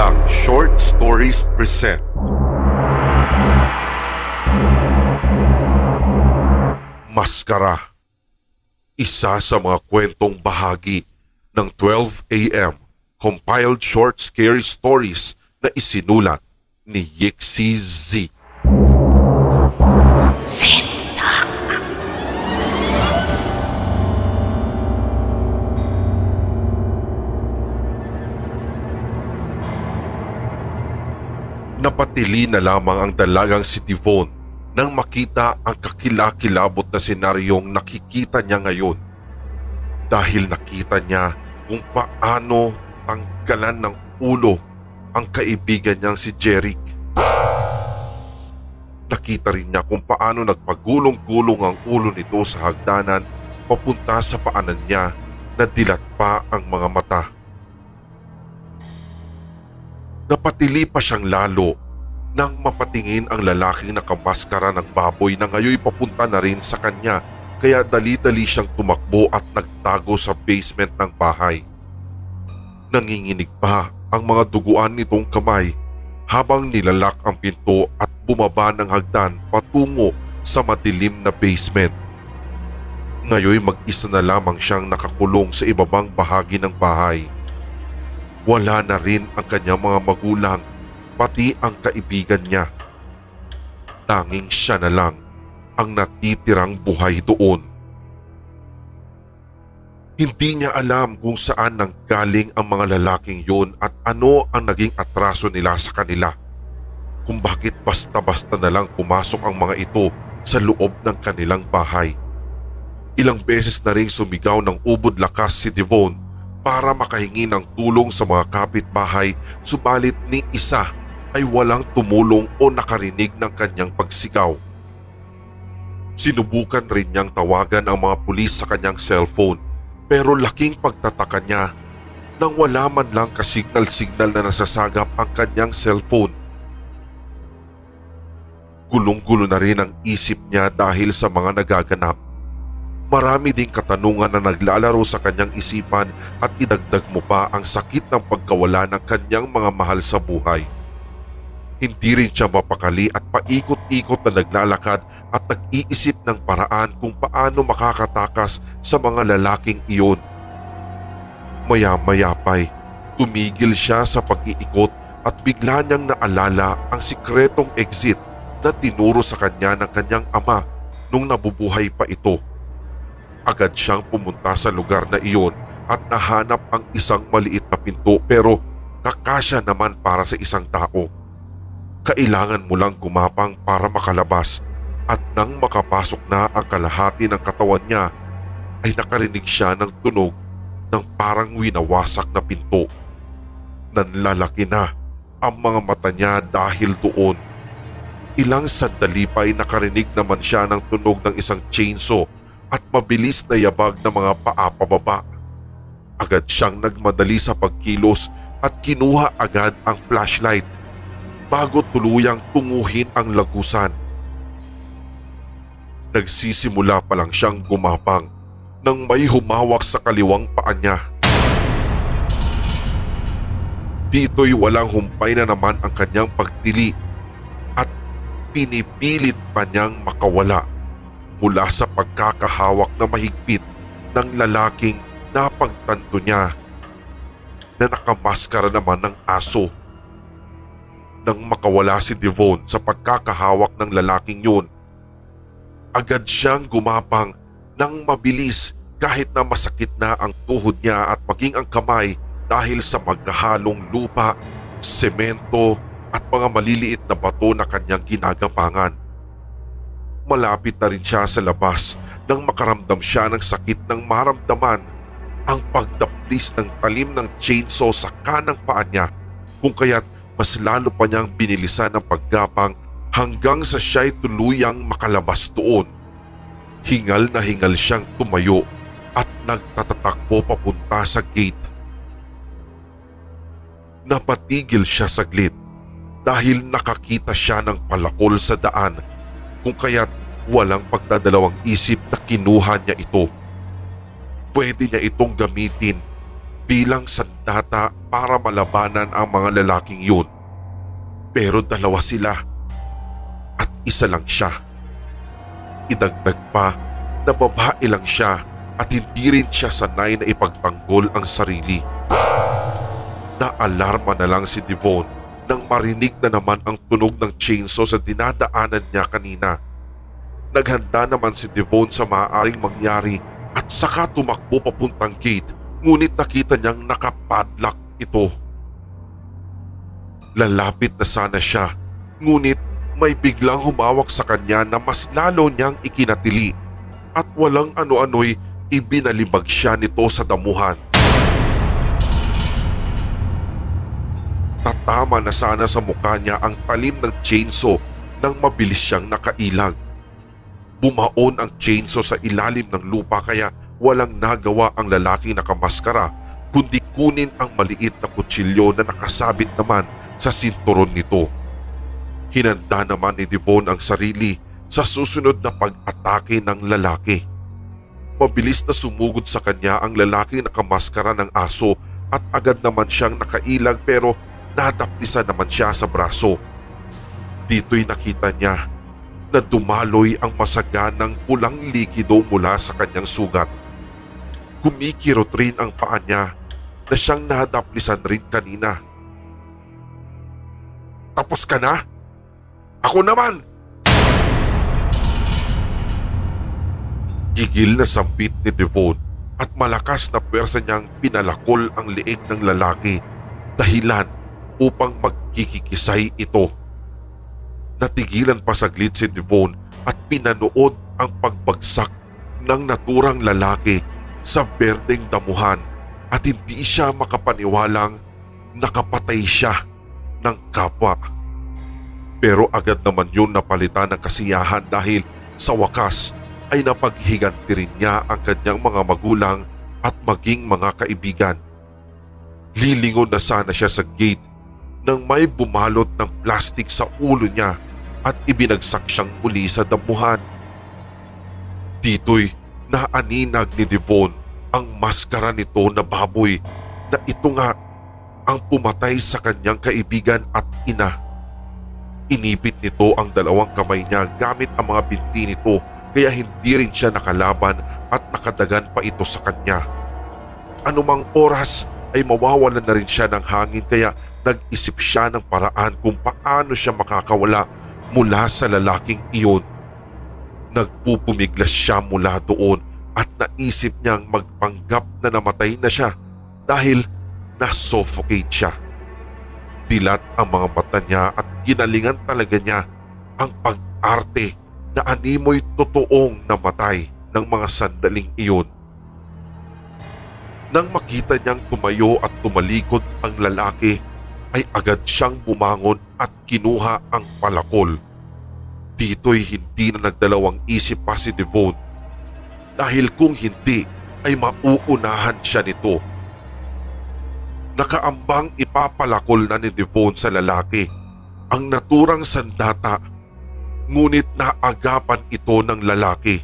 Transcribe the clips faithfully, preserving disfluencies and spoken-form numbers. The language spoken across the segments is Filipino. Dark Short Stories present Maskara, isa sa mga kwentong bahagi ng twelve A M compiled short scary stories na isinulat ni YixieZiee. Napatili na lamang ang dalagang si Devon nang makita ang kakilakilabot na senaryong nakikita niya ngayon, dahil nakita niya kung paano tanggalan ng ulo ang kaibigan niyang si Jeric. Nakita rin niya kung paano nagpagulong-gulong ang ulo nito sa hagdanan papunta sa paanan niya na dilat pa ang mga mata. Napatili pa siyang lalo nang mapatingin ang lalaking nakamaskara ng baboy na ngayon papunta na rin sa kanya, kaya dali-dali siyang tumakbo at nagtago sa basement ng bahay. Nanginginig pa ang mga duguan nitong kamay habang nilalak ang pinto at bumaba ng hagdan patungo sa madilim na basement. Ngayon mag-isa na lamang siyang nakakulong sa ibabang bahagi ng bahay. Wala na rin ang kanyang mga magulang, pati ang kaibigan niya. Tanging siya na lang ang natitirang buhay doon. Hindi niya alam kung saan nanggaling ang mga lalaking yun at ano ang naging atraso nila sa kanila. Kung bakit basta-basta na lang pumasok ang mga ito sa loob ng kanilang bahay. Ilang beses na rin sumigaw ng ubod lakas si Devon para makahingi ng tulong sa mga kapitbahay, subalit ni isa ay walang tumulong o nakarinig ng kanyang pagsigaw. Sinubukan rin niyang tawagan ang mga pulis sa kanyang cellphone, pero laking pagtataka niya nang wala man lang kasignal-signal na nasasagap ang kanyang cellphone. Gulong-gulo na rin ang isip niya dahil sa mga nagaganap. Marami ding katanungan na naglalaro sa kanyang isipan, at idagdag mo pa ang sakit ng pagkawala ng kanyang mga mahal sa buhay. Hindi rin siya mapakali at paikot-ikot na naglalakad at nag-iisip ng paraan kung paano makakatakas sa mga lalaking iyon. Maya-maya pa'y tumigil siya sa pag-iikot at bigla niyang naalala ang sikretong exit na tinuro sa kanya ng kanyang ama nung nabubuhay pa ito. Agad siyang pumunta sa lugar na iyon at nahanap ang isang maliit na pinto, pero kakasya naman para sa isang tao. Kailangan mo lang gumapang para makalabas, at nang makapasok na ang kalahati ng katawan niya ay nakarinig siya ng tunog ng parang winawasak na pinto. Nanlalaki na ang mga mata niya dahil doon. Ilang sandali pa ay nakarinig naman siya ng tunog ng isang chainsaw at mabilis na yabag ng mga paa pababa. Agad siyang nagmadali sa pagkilos at kinuha agad ang flashlight bago tuluyang tunguhin ang lagusan. Nagsisimula pa lang siyang gumapang nang may humawak sa kaliwang paa niya. Dito'y walang humpay na naman ang kanyang pagtili at pinipilit pa niyang makawala mula sa pagkakahawak na mahigpit ng lalaking napagtanto niya na nakamaskara naman ng aso. Nang makawala si Devon sa pagkakahawak ng lalaking yun, agad siyang gumapang ng mabilis kahit na masakit na ang tuhod niya at maging ang kamay dahil sa magkahalong lupa, semento at mga maliliit na bato na kanyang ginagapangan. Malapit na rin siya sa labas nang makaramdam siya ng sakit ng maramdaman ang pagdaplis ng talim ng chainsaw sa kanang paa niya, kung kaya't mas lalo pa niyang binilisan ang paggapang hanggang sa siya'y tuluyang makalabas doon. Hingal na hingal siyang tumayo at nagtatatakbo papunta sa gate. Napatigil siya saglit dahil nakakita siya ng palakol sa daan, kung kaya't walang pagdadalawang isip na kinuha niya ito. Pwede niya itong gamitin bilang sandata para malabanan ang mga lalaking yun. Pero dalawa sila at isa lang siya. Idagdag pa na babae lang siya at hindi rin siya sanay na ipagtanggol ang sarili. Naalarma na lang si Devon nang marinig na naman ang tunog ng chainsaw sa dinadaanan niya kanina. Naghanda naman si Devon sa maaaring mangyari at saka tumakbo papuntang gate, ngunit nakita niyang nakapadlock ito. Lalapit na sana siya, ngunit may biglang humawak sa kanya na mas lalo niyang ikinatili at walang ano-ano'y ibinalibag siya nito sa damuhan. Tatama na sana sa mukha niya ang talim ng chainsaw nang mabilis siyang nakailag. Bumaon ang chainsaw sa ilalim ng lupa kaya walang nagawa ang lalaking nakamaskara kundi kunin ang maliit na kutsilyo na nakasabit naman sa sinturon nito. Hinanda naman ni Devon ang sarili sa susunod na pag-atake ng lalaki. Mabilis na sumugod sa kanya ang lalaking nakamaskara ng aso at agad naman siyang nakailag pero natapisan naman siya sa braso. Dito'y nakita niya na dumaloy ang masaganang pulang likido mula sa kanyang sugat. Kumikirot rin ang paa niya na siyang nahadaplisan rin kanina. Tapos ka na? Ako naman! Gigil na sampit ni Devon at malakas na pwersa niyang pinalakol ang leeg ng lalaki, dahilan upang magkikikisay ito. Natigilan pa saglit si Devon at pinanood ang pagbagsak ng naturang lalaki sa berdeng damuhan at hindi siya makapaniwalang nakapatay siya ng kapwa. Pero agad naman yun napalitan ng kasiyahan dahil sa wakas ay napaghiganti rin niya ang kanyang mga magulang at maging mga kaibigan. Lilingon na sana siya sa gate nang may bumalot ng plastik sa ulo niya at ibinagsak siyang muli sa damuhan. Dito'y naaninag ni Devon ang maskara nito na baboy na ito nga ang pumatay sa kanyang kaibigan at ina. Inipit nito ang dalawang kamay niya gamit ang mga binti nito kaya hindi rin siya nakalaban at nakadagan pa ito sa kanya. Anumang oras ay mawawalan na rin siya ng hangin kaya nag-isip siya ng paraan kung paano siya makakawala mula sa lalaking iyon. Nagpupumiglas siya mula doon at naisip niyang magpanggap na namatay na siya dahil na-suffocate siya. Dilat ang mga mata niya at ginalingan talaga niya ang pag-arte na animoy totoong namatay ng mga sandaling iyon. Nang makita niyang tumayo at tumalikod ang lalaki ay agad siyang bumangon at kinuha ang palakol. Dito'y hindi na nagdalawang isip pa si Devon dahil kung hindi ay mauunahan siya nito. Nakaambang ipapalakol na ni Devon sa lalaki ang naturang sandata, ngunit naagapan ito ng lalaki.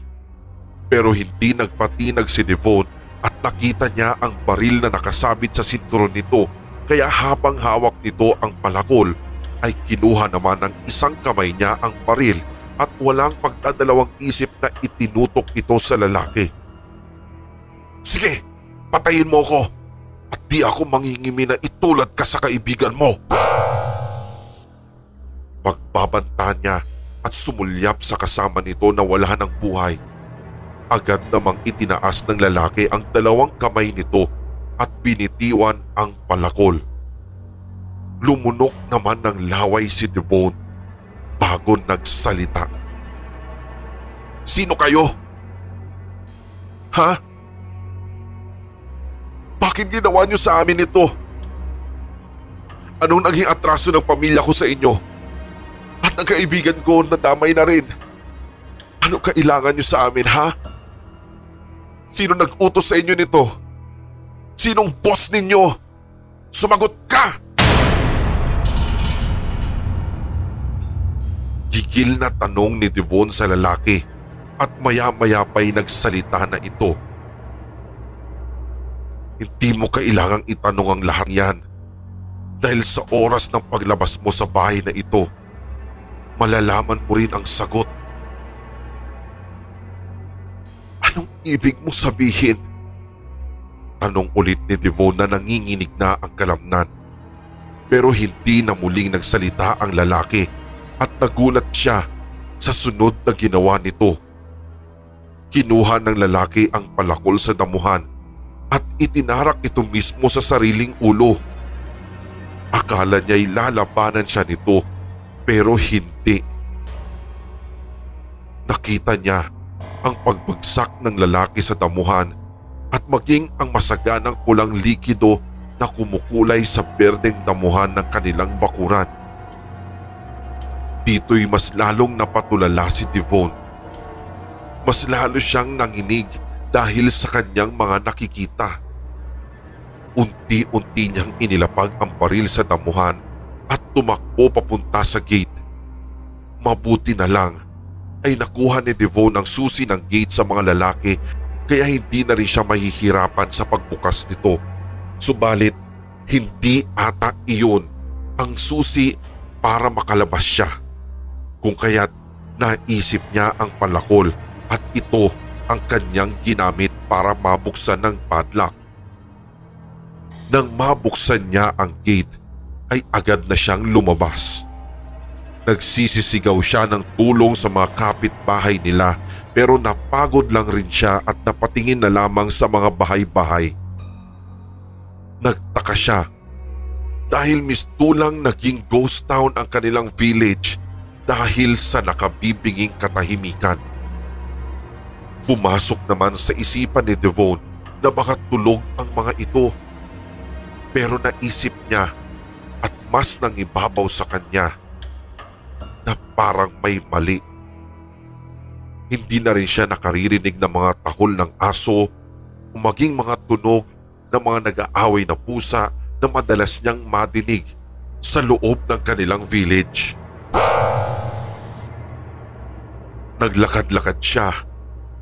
Pero hindi nagpatinag si Devon at nakita niya ang baril na nakasabit sa sinturon nito kaya habang hawak nito ang palakol ay kinuha naman ng isang kamay niya ang baril at walang pagdadalawang isip na itinutok ito sa lalaki. Sige, patayin mo ko at di ako mangingimi na itulad ka sa kaibigan mo. Pagbabanta niya at sumulyap sa kasama nito na wala ng buhay. Agad namang itinaas ng lalaki ang dalawang kamay nito at binitiwan ang palakol. Lumunok naman ng laway si Devon bago nagsalita. Sino kayo? Ha? Bakit ginawa niyo sa amin ito? Anong naging atraso ng pamilya ko sa inyo? At ang kaibigan ko nadamay na rin. Ano kailangan niyo sa amin, ha? Sino nag-utos sa inyo nito? Sinong boss ninyo? Sumagot ka! Gigil na tanong ni Devon sa lalaki at maya-maya pa'y nagsalita na ito. Hindi mo kailangang itanong ang lahat yan Dahil sa oras ng paglabas mo sa bahay na ito, malalaman mo rin ang sagot. Anong ibig mo sabihin? Tanong ulit ni Devon na nanginginig na ang kalamnan. Pero hindi na muling nagsalita ang lalaki at nagulat siya sa sunod na ginawa nito. Kinuha ng lalaki ang palakol sa damuhan at itinarak ito mismo sa sariling ulo. Akala niya'y lalabanan siya nito pero hindi. Nakita niya ang pagbagsak ng lalaki sa damuhan at maging ang masaganang pulang likido na kumukulay sa berdeng damuhan ng kanilang bakuran. Dito'y mas lalong napatulala si Devon. Mas lalo siyang nanginig dahil sa kanyang mga nakikita. Unti-unti niyang inilapag ang baril sa damuhan at tumakbo papunta sa gate. Mabuti na lang ay nakuha ni Devon ang susi ng gate sa mga lalaki kaya hindi na rin siya mahihirapan sa pagbukas nito. Subalit, hindi ata iyon ang susi para makalabas siya. Kung kaya't naisip niya ang palakol at ito ang kanyang ginamit para mabuksan ng padlock. Nang mabuksan niya ang gate ay agad na siyang lumabas. Nagsisisigaw siya ng tulong sa mga kapitbahay nila pero napagod lang rin siya at napatingin na lamang sa mga bahay-bahay. Nagtaka siya dahil mistulang naging ghost town ang kanilang village dahil sa nakabibinging katahimikan. Pumasok naman sa isipan ni Devon na baka tulog ang mga ito. Pero naisip niya at mas nangibabaw sa kanya na parang may mali. Hindi na rin siya nakaririnig ng mga tahol ng aso o maging mga tunog ng mga nag-aaway na pusa na madalas niyang madinig sa loob ng kanilang village. Naglakad-lakad siya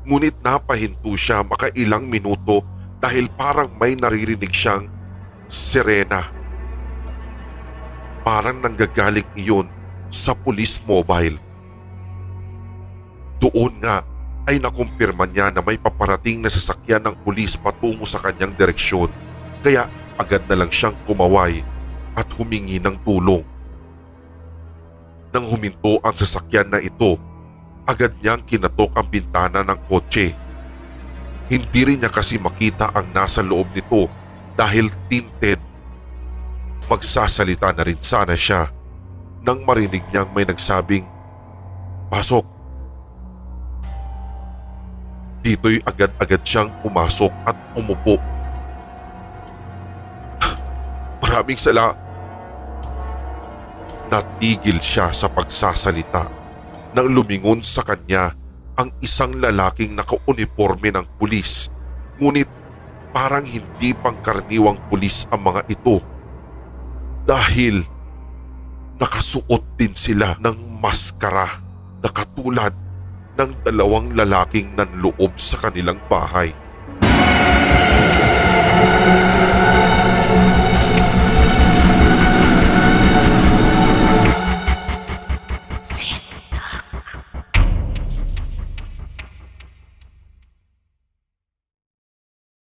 ngunit napahinto siya makailang minuto dahil parang may naririnig siyang sirena. Parang nanggagaling iyon sa police mobile. Doon nga ay nakumpirma niya na may paparating na sasakyan ng pulis patungo sa kanyang direksyon kaya agad na lang siyang kumaway at humingi ng tulong. Nang huminto ang sasakyan na ito, agad niyang kinatok ang bintana ng kotse. Hindi rin niya kasi makita ang nasa loob nito dahil tinted. Magsasalita na rin sana siya nang marinig niyang may nagsabing, "Pasok." Dito'y agad-agad siyang pumasok at umupo. "Maraming salamat." Natigil siya sa pagsasalita nang lumingon sa kanya ang isang lalaking naka-uniforme ng pulis ngunit parang hindi pangkaraniwang pulis ang mga ito dahil nakasuot din sila ng maskara na katulad ng dalawang lalaking nanloob sa kanilang bahay.